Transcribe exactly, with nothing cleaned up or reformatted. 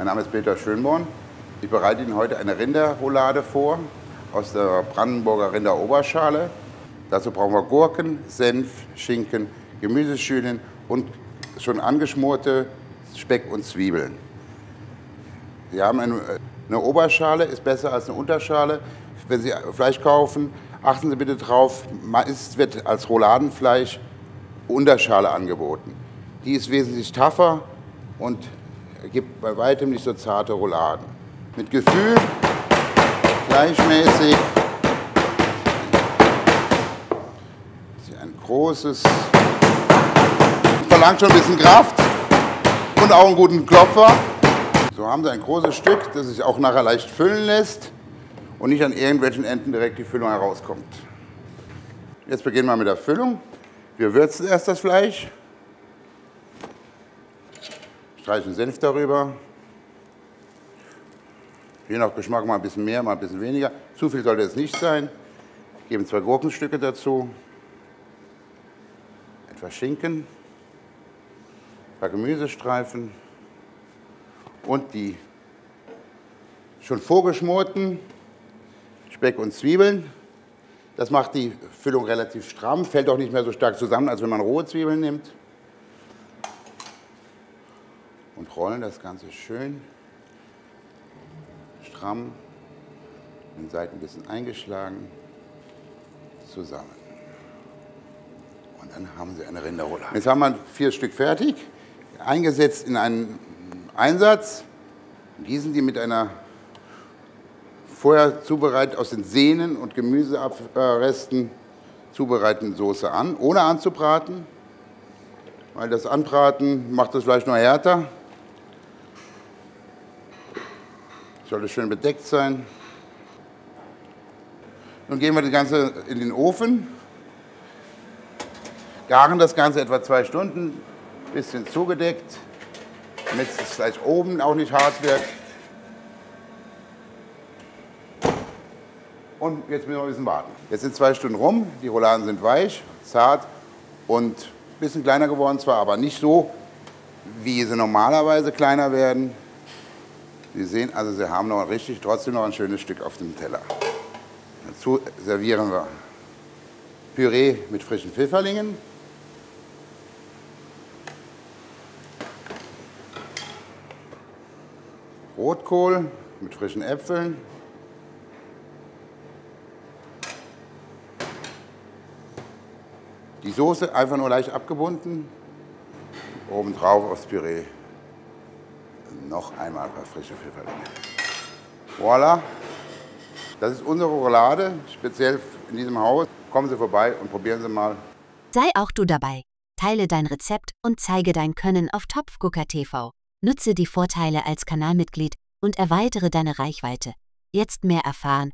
Mein Name ist Peter Schönborn. Ich bereite Ihnen heute eine Rinderroulade vor aus der Brandenburger Rinderoberschale. Dazu brauchen wir Gurken, Senf, Schinken, Gemüseschülen und schon angeschmorte Speck und Zwiebeln. Wir haben eine, eine Oberschale, ist besser als eine Unterschale. Wenn Sie Fleisch kaufen, achten Sie bitte drauf, es wird als Rouladenfleisch Unterschale angeboten. Die ist wesentlich tougher und gibt bei weitem nicht so zarte Rouladen. Mit Gefühl, gleichmäßig, ein großes, verlangt schon ein bisschen Kraft und auch einen guten Klopfer. So haben Sie ein großes Stück, das sich auch nachher leicht füllen lässt und nicht an irgendwelchen Enden direkt die Füllung herauskommt. Jetzt beginnen wir mit der Füllung. Wir würzen erst das Fleisch, streichen Senf darüber, je nach Geschmack mal ein bisschen mehr, mal ein bisschen weniger. Zu viel sollte es nicht sein. Geben zwei Gurkenstücke dazu, etwas Schinken, ein paar Gemüsestreifen und die schon vorgeschmorten Speck und Zwiebeln. Das macht die Füllung relativ stramm, fällt auch nicht mehr so stark zusammen, als wenn man rohe Zwiebeln nimmt. Und rollen das Ganze schön stramm, den Seiten ein bisschen eingeschlagen, zusammen. Und dann haben Sie eine Rinderroulade. Jetzt haben wir vier Stück fertig, eingesetzt in einen Einsatz. Gießen die mit einer vorher zubereitet aus den Sehnen und Gemüseresten zubereiteten Soße an, ohne anzubraten, weil das Anbraten macht das Fleisch nur härter. Sollte schön bedeckt sein. Nun gehen wir das Ganze in den Ofen, garen das Ganze etwa zwei Stunden, ein bisschen zugedeckt, damit das Fleisch oben auch nicht hart wird. Und jetzt müssen wir ein bisschen warten. Jetzt sind zwei Stunden rum, die Rouladen sind weich, zart und ein bisschen kleiner geworden zwar, aber nicht so, wie sie normalerweise kleiner werden. Sie sehen, also sie haben noch richtig, trotzdem noch ein schönes Stück auf dem Teller. Dazu servieren wir Püree mit frischen Pfifferlingen. Rotkohl mit frischen Äpfeln. Die Soße einfach nur leicht abgebunden. Obendrauf aufs Püree noch einmal ein paar frische Pfifferlinge. Voilà. Das ist unsere Roulade, speziell in diesem Haus. Kommen Sie vorbei und probieren Sie mal. Sei auch du dabei. Teile dein Rezept und zeige dein Können auf TopfGuckerTV. Nutze die Vorteile als Kanalmitglied und erweitere deine Reichweite. Jetzt mehr erfahren